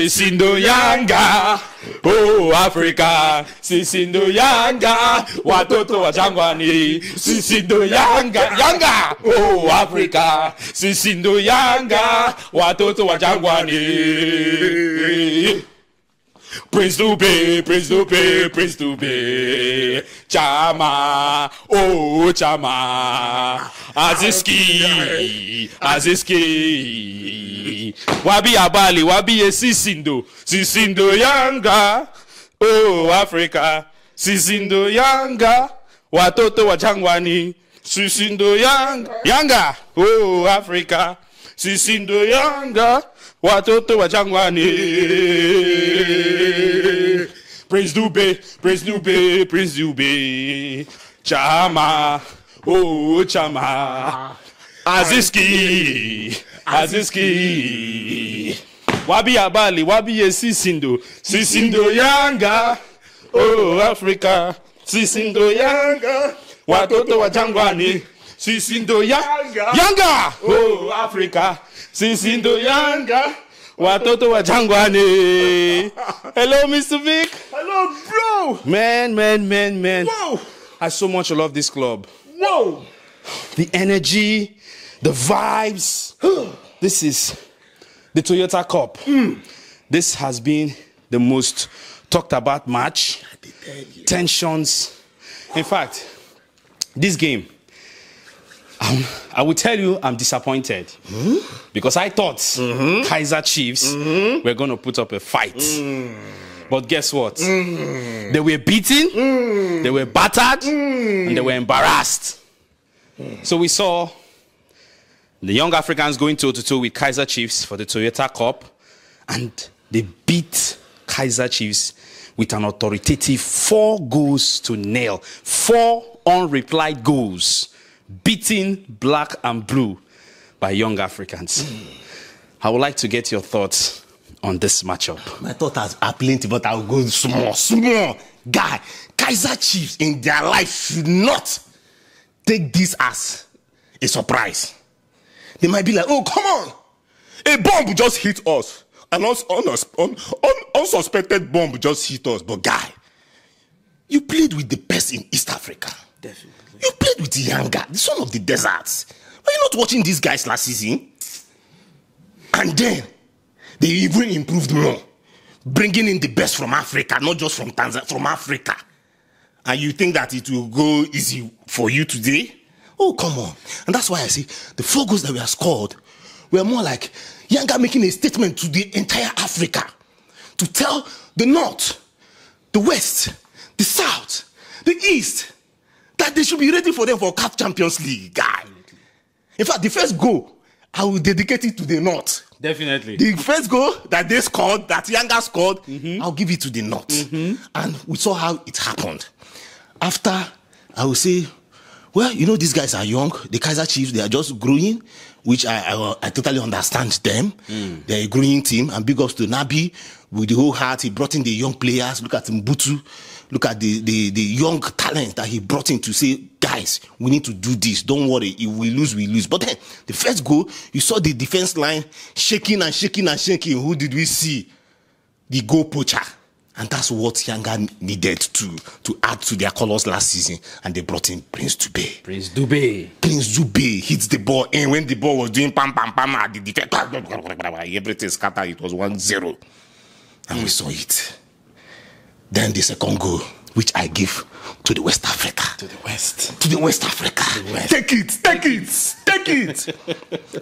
Sisindo Yanga, oh Africa, Sisindo Yanga, watoto wa jangwani, Sisindo Yanga, Yanga, oh Africa, Sisindo Yanga, watoto wa jangwani. Prince Dube, Prince Dube, Prince Dube, Chama, oh Chama, Aziz Ki, Aziz Ki, Wabi Abali, Wabi Sisindo, Sisindo Yanga, oh Africa, Sisindo Yanga, watoto wa jangwani, Sisindo Yanga, Yanga, oh Africa, Sisindo Yanga, watoto wa jangwani. Prince Dube, Prince Dube, Prince Dube, Chama, oh Chama, Aziz Ki, Aziz Ki, Wabi Abali, Wabi Sisindo, Sisindo Yanga, oh Africa, Sisindo Yanga, watoto wa jangwani, Sisindo Yanga, Yanga, oh Africa, Sisindo Yanga, watoto wa jangwani. Hello, Mr. Vic. Hello, bro. Man. Whoa. I so much love this club. Whoa. The energy, the vibes. This is the Toyota Cup. Mm. This has been the most talked about match. Tensions. In fact, this game, I will tell you I'm disappointed because I thought Kaiser Chiefs were going to put up a fight. But guess what? They were beaten, they were battered, and they were embarrassed. So we saw the Young Africans going 2-2 with Kaiser Chiefs for the Toyota Cup, and they beat Kaiser Chiefs with an authoritative 4 goals to nil. 4 unreplied goals. Beating black and blue by Young Africans. I would like to get your thoughts on this matchup. My thoughts are plenty, but I'll go small. Guy, Kaiser Chiefs in their life should not take this as a surprise. They might be like, oh, come on. A bomb just hit us. An unsuspected bomb just hit us. But guy, you played with the best in East Africa. Definitely. You played with the Yanga, the son of the deserts. Were you not watching these guys last season? And then, they even improved more. Bringing in the best from Africa, not just from Tanzania, from Africa. And you think that it will go easy for you today? Oh, come on. And that's why I say, the 4 goals that we have scored were more like Yanga making a statement to the entire Africa. To tell the North, the West, the South, the East, that they should be ready for them for CAF Champions League, guy. In fact, the first goal, I will dedicate it to the North. Definitely. The first goal that they scored, that Yanga scored, I'll give it to the North. And we saw how it happened. After, I will say, well, you know, these guys are young. The Kaiser Chiefs, they are just growing, which I totally understand them. They're a growing team. And big ups to Nabi with the whole heart. He brought in the young players. Look at Mbutu. Look at the young talent that he brought in to say, guys, we need to do this. Don't worry. If we lose, we lose. But then, the first goal, you saw the defense line shaking and shaking and shaking. Who did we see? The goal poacher. And that's what Yanga needed to add to their colors last season. And they brought in Prince Dube. Prince Dube. Prince Dube hits the ball. And when the ball was doing pam, pam, pam, at the defense, everything scattered. It was 1-0. And we saw it. Then the second goal, which I give to the West Africa. To the West. To the West Africa. The West. Take it, take it, take it.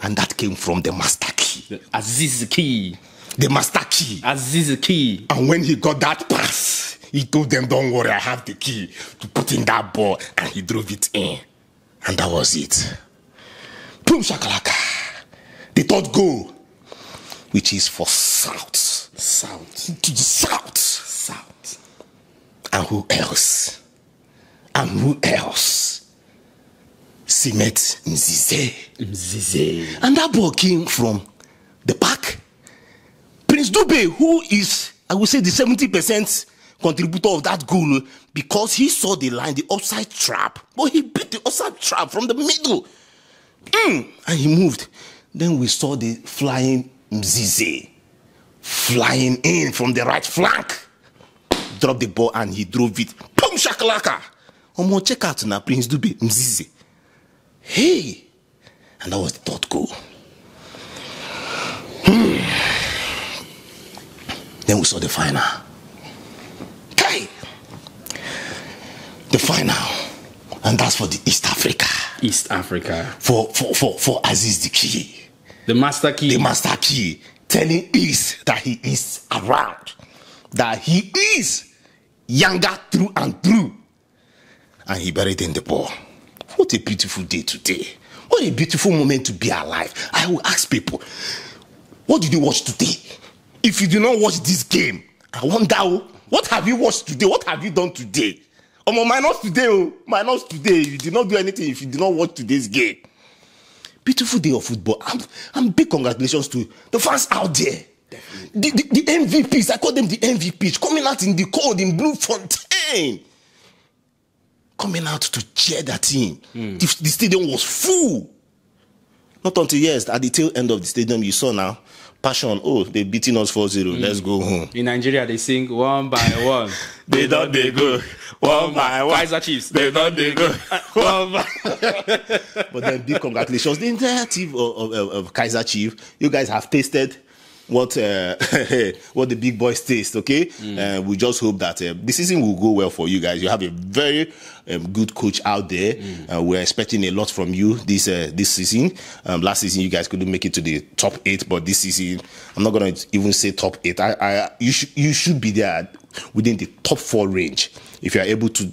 And that came from the Master Key. Aziz Ki. The Master Key. Aziz Ki. And when he got that pass, he told them, don't worry, I have the key to put in that ball. And he drove it in. And that was it. Boom shakalaka. The third goal, which is for South. South. To the South. South. And who else? And who else? Simet Mzize. Mzize. And that ball came from the back. Prince Dube, who is, I would say, the 70% contributor of that goal, because he saw the line, the offside trap. But he beat the offside trap from the middle. And he moved. Then we saw the flying Mzize flying in from the right flank, dropped the ball and he drove it. Boom shakalaka. Omo, check out now, Prince Dube, Mzize. Hey, and that was the third goal. Then we saw the final. Hey, the final, and that's for the East Africa. East Africa for Aziz Ki, the master key. The master key, telling East that he is around, that he is younger through and through. And he buried in the ball. What a beautiful day today. What a beautiful moment to be alive. I will ask people, what did you watch today? If you do not watch this game, I wonder, what have you watched today? What have you done today? Oh, minus today, oh, minus today. You did not do anything if you did not watch today's game. Beautiful day of football. And big congratulations to the fans out there. The MVPs, I call them the MVPs, coming out in the cold in Bloemfontein. Coming out to cheer that team. The stadium was full. Not until, yes, at the tail end of the stadium, you saw now, passion, oh, they're beating us 4-0, let's go home. In Nigeria, they sing one by one. They don't, they go, one by one. Kaiser Chiefs, they don't, they go, one by one. But then big congratulations. The entire team of Kaiser Chiefs, you guys have tasted what the big boys taste, okay? We just hope that the season will go well for you guys. You have a very good coach out there. We're expecting a lot from you this season. Last season, you guys couldn't make it to the top 8, but this season, I'm not going to even say top 8. You should be there within the top 4 range. If you are able to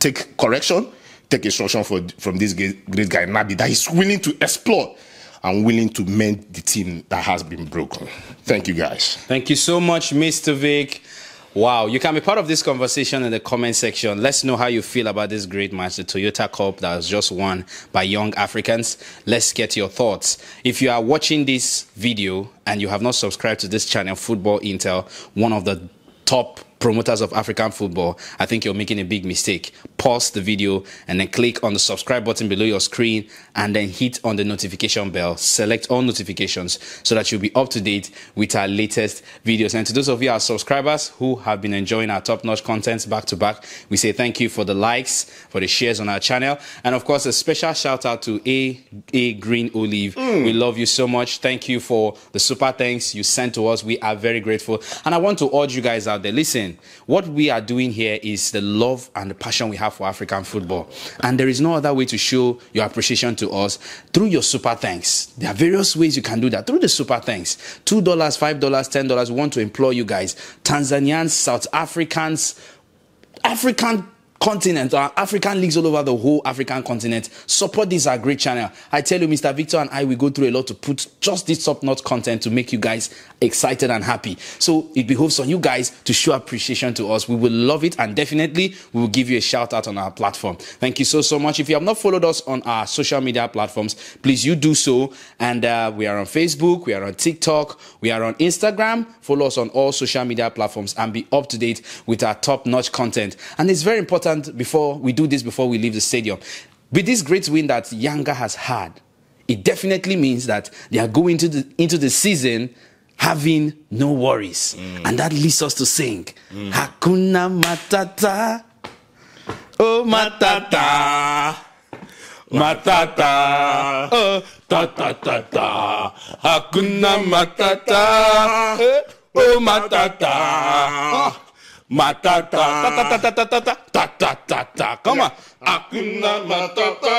take correction, take instruction from this great guy, Nabi, that is willing to explore. I'm willing to mend the team that has been broken. Thank you, guys. Thank you so much, Mr. Vic. Wow, you can be part of this conversation in the comment section. Let's know how you feel about this great match, the Toyota Cup that was just won by Young Africans. Let's get your thoughts. If you are watching this video and you have not subscribed to this channel, Football Intel, one of the top promoters of African football, I think you're making a big mistake. Pause the video and then click on the subscribe button below your screen and then hit on the notification bell. Select all notifications so that you'll be up to date with our latest videos. And to those of you, our subscribers who have been enjoying our top-notch content back to back, we say thank you for the likes, for the shares on our channel. And of course, a special shout out to A Green Olive. We love you so much. Thank you for the super thanks you sent to us. We are very grateful. And I want to urge you guys out there, listen, what we are doing here is the love and the passion we have for African football. And there is no other way to show your appreciation to us through your super thanks. There are various ways you can do that. Through the super thanks, $2, $5, $10, we want to implore you guys, Tanzanians, South Africans, African continent, our African leagues all over the whole African continent, support this, our great channel. I tell you, Mr. Victor and I, we go through a lot to put just this top-notch content to make you guys excited and happy. So it behoves on you guys to show appreciation to us. We will love it, and definitely we will give you a shout out on our platform. Thank you so much. If you have not followed us on our social media platforms, please you do so. And we are on Facebook, we are on TikTok, we are on Instagram. Follow us on all social media platforms and be up to date with our top-notch content. And it's very important, before we do this, before we leave the stadium, with this great win that Yanga has had, it definitely means that they are going into the season having no worries, and that leads us to sing Hakuna Matata, oh Matata, Matata, oh ta ta ta ta, Hakuna Matata, oh Matata. Matata, ta ta ta ta ta ta ta ta ta. Come on. Hakuna Matata,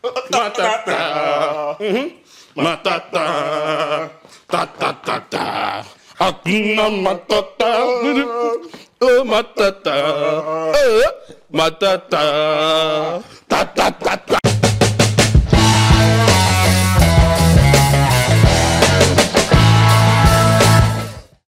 Matata, Matata, ta ta ta ta. Hakuna Matata, oh Matata, Matata, ta ta ta ta.